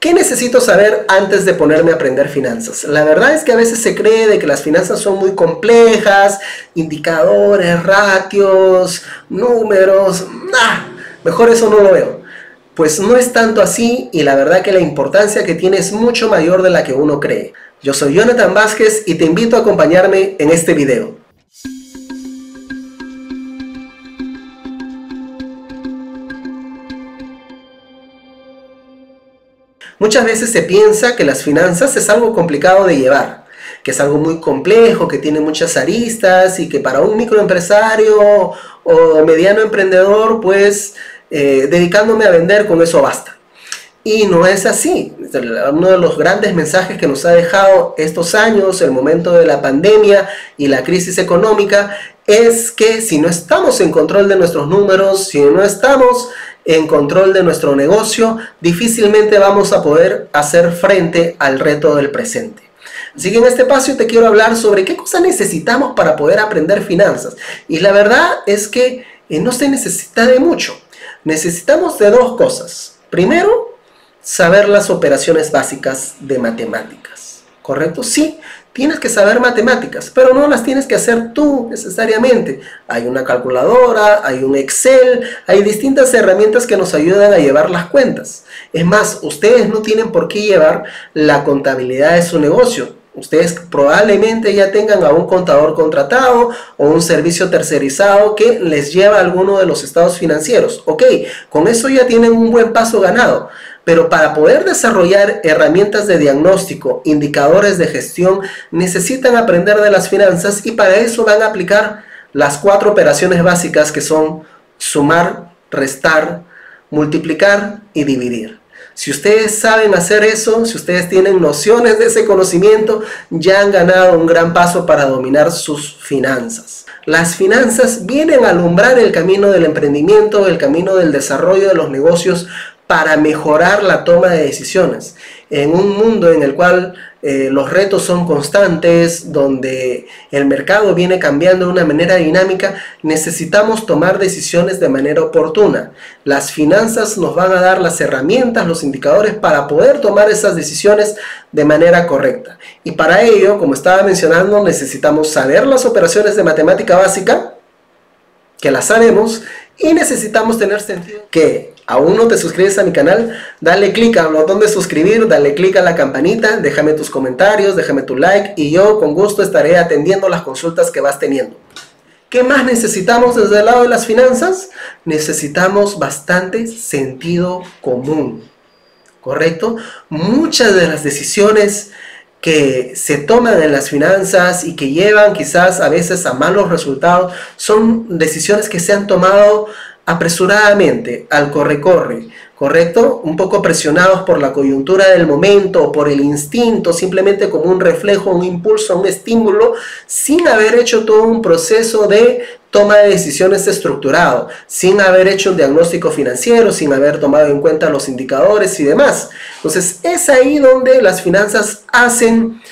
¿Qué necesito saber antes de ponerme a aprender finanzas? La verdad es que a veces se cree de que las finanzas son muy complejas, indicadores, ratios, números, mejor eso no lo veo. Pues no es tanto así y la verdad que la importancia que tiene es mucho mayor de la que uno cree. Yo soy Johnnathan Vásquez y te invito a acompañarme en este video. Muchas veces se piensa que las finanzas es algo complicado de llevar, que es algo muy complejo, que tiene muchas aristas y que para un microempresario o mediano emprendedor, pues dedicándome a vender con eso basta. Y no es así. Uno de los grandes mensajes que nos ha dejado estos años, el momento de la pandemia y la crisis económica, es que si no estamos en control de nuestros números, si no estamos en control de nuestro negocio, difícilmente vamos a poder hacer frente al reto del presente. Así que en este espacio te quiero hablar sobre qué cosas necesitamos para poder aprender finanzas. Y la verdad es que no se necesita de mucho. Necesitamos de dos cosas. Primero, saber las operaciones básicas de matemáticas. ¿Correcto? Sí, tienes que saber matemáticas, pero no las tienes que hacer tú necesariamente. Hay una calculadora, hay un Excel, hay distintas herramientas que nos ayudan a llevar las cuentas. Es más, ustedes no tienen por qué llevar la contabilidad de su negocio. Ustedes probablemente ya tengan a un contador contratado o un servicio tercerizado que les lleva a alguno de los estados financieros. Ok, con eso ya tienen un buen paso ganado. Pero para poder desarrollar herramientas de diagnóstico, indicadores de gestión, necesitan aprender de las finanzas y para eso van a aplicar las cuatro operaciones básicas que son sumar, restar, multiplicar y dividir. Si ustedes saben hacer eso, si ustedes tienen nociones de ese conocimiento, ya han ganado un gran paso para dominar sus finanzas. Las finanzas vienen a alumbrar el camino del emprendimiento, el camino del desarrollo de los negocios para mejorar la toma de decisiones. En un mundo en el cual los retos son constantes, donde el mercado viene cambiando de una manera dinámica, necesitamos tomar decisiones de manera oportuna. Las finanzas nos van a dar las herramientas, los indicadores para poder tomar esas decisiones de manera correcta. Y para ello, como estaba mencionando, necesitamos saber las operaciones de matemática básica, que las sabemos, y necesitamos tener sentido que... ¿Aún no te suscribes a mi canal? Dale click al botón de suscribir, dale click a la campanita, déjame tus comentarios, déjame tu like y yo con gusto estaré atendiendo las consultas que vas teniendo. ¿Qué más necesitamos desde el lado de las finanzas? Necesitamos bastante sentido común, ¿correcto? Muchas de las decisiones que se toman en las finanzas y que llevan quizás a veces a malos resultados son decisiones que se han tomado apresuradamente, al corre-corre, ¿correcto? Un poco presionados por la coyuntura del momento, por el instinto, simplemente como un reflejo, un impulso, un estímulo, sin haber hecho todo un proceso de toma de decisiones estructurado, sin haber hecho un diagnóstico financiero, sin haber tomado en cuenta los indicadores y demás. Entonces, es ahí donde las finanzas hacen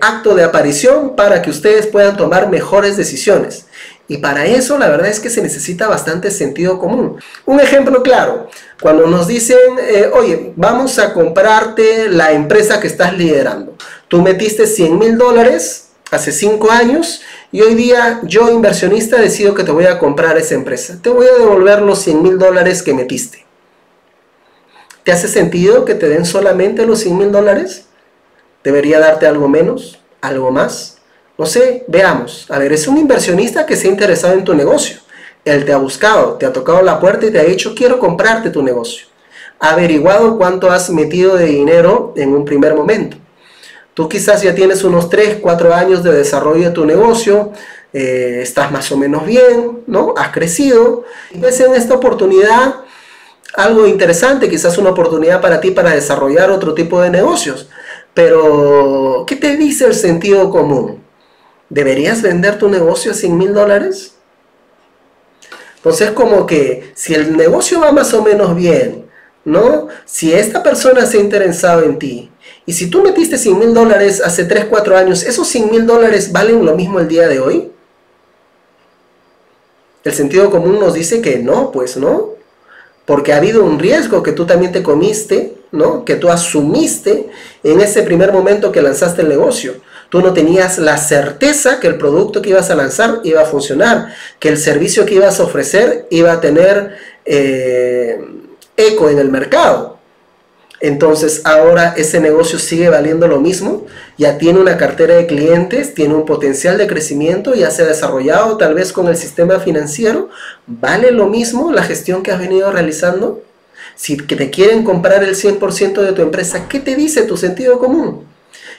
acto de aparición para que ustedes puedan tomar mejores decisiones. Y para eso la verdad es que se necesita bastante sentido común. Un ejemplo claro, cuando nos dicen, oye, vamos a comprarte la empresa que estás liderando. Tú metiste $100.000 hace 5 años y hoy día yo, inversionista, decido que te voy a comprar esa empresa. Te voy a devolver los $100.000 que metiste. ¿Te hace sentido que te den solamente los $100.000? ¿Debería darte algo menos? ¿Algo más? No sé, veamos. A ver, es un inversionista que se ha interesado en tu negocio. Él te ha buscado, te ha tocado la puerta y te ha dicho, quiero comprarte tu negocio. Ha averiguado cuánto has metido de dinero en un primer momento. Tú quizás ya tienes unos 3, 4 años de desarrollo de tu negocio, estás más o menos bien, ¿no? Has crecido. Y ves en esta oportunidad algo interesante, quizás una oportunidad para ti para desarrollar otro tipo de negocios. Pero, ¿qué te dice el sentido común? ¿Deberías vender tu negocio a $100.000? Entonces, como que si el negocio va más o menos bien, ¿no? Si esta persona se ha interesado en ti, y si tú metiste $100.000 hace 3, 4 años, ¿esos $100.000 valen lo mismo el día de hoy? El sentido común nos dice que no, pues no. Porque ha habido un riesgo que tú también te comiste, ¿no?, que tú asumiste en ese primer momento que lanzaste el negocio. Tú no tenías la certeza que el producto que ibas a lanzar iba a funcionar, que el servicio que ibas a ofrecer iba a tener eco en el mercado. Entonces ahora ese negocio sigue valiendo lo mismo, ya tiene una cartera de clientes, tiene un potencial de crecimiento, ya se ha desarrollado tal vez con el sistema financiero. ¿Vale lo mismo la gestión que has venido realizando? Si te quieren comprar el 100% de tu empresa, ¿qué te dice tu sentido común?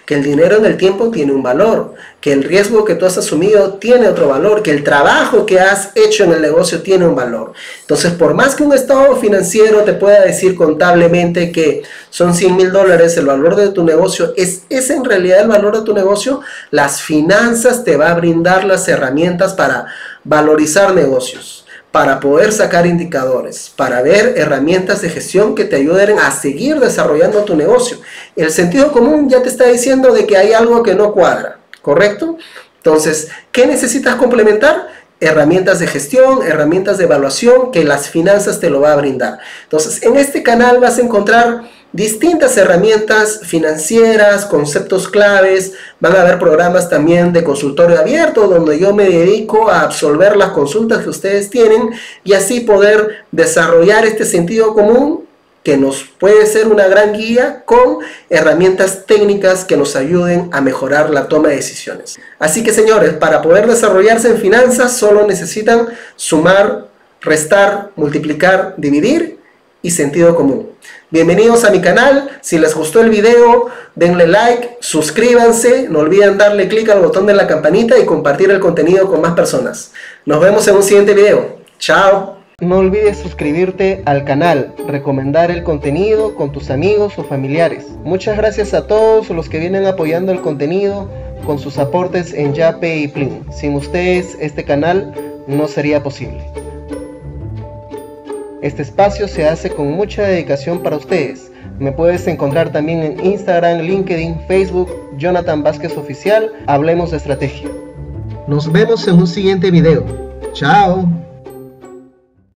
Que el dinero en el tiempo tiene un valor, que el riesgo que tú has asumido tiene otro valor, que el trabajo que has hecho en el negocio tiene un valor. Entonces, por más que un estado financiero te pueda decir contablemente que son $100.000 el valor de tu negocio, ¿es ese en realidad el valor de tu negocio? Las finanzas te va a brindar las herramientas para valorizar negocios, para poder sacar indicadores, para ver herramientas de gestión que te ayuden a seguir desarrollando tu negocio. El sentido común ya te está diciendo de que hay algo que no cuadra, ¿correcto? Entonces, ¿qué necesitas complementar? Herramientas de gestión, herramientas de evaluación que las finanzas te lo va a brindar. Entonces, en este canal vas a encontrar distintas herramientas financieras, conceptos claves. Van a haber programas también de consultorio abierto donde yo me dedico a absolver las consultas que ustedes tienen y así poder desarrollar este sentido común que nos puede ser una gran guía con herramientas técnicas que nos ayuden a mejorar la toma de decisiones. Así que, señores, para poder desarrollarse en finanzas solo necesitan sumar, restar, multiplicar, dividir y sentido común. Bienvenidos a mi canal. Si les gustó el video, denle like, suscríbanse, no olviden darle clic al botón de la campanita y compartir el contenido con más personas. Nos vemos en un siguiente video. Chao. No olvides suscribirte al canal, recomendar el contenido con tus amigos o familiares. Muchas gracias a todos los que vienen apoyando el contenido con sus aportes en Yape y Plin. Sin ustedes este canal no sería posible. Este espacio se hace con mucha dedicación para ustedes. Me puedes encontrar también en Instagram, LinkedIn, Facebook, Johnnathan Vásquez Oficial, Hablemos de Estrategia. Nos vemos en un siguiente video. Chao.